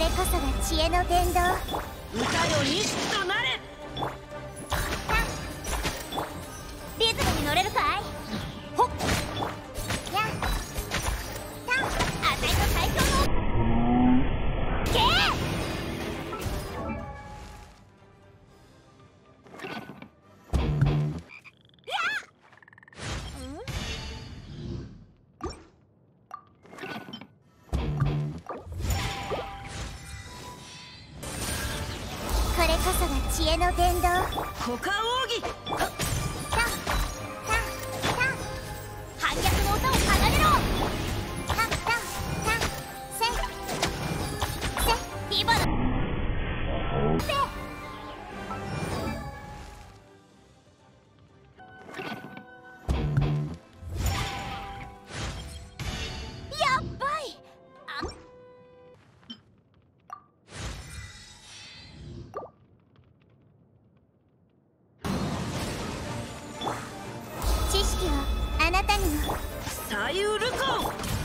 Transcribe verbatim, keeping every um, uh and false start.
れこそが知恵の伝道。歌より意識となれ。リズムに乗れるかい。ほっやたん、あたいの最強のけこれこそが知恵の伝道。股間奥義。知識はあなたにも。さゆるこう。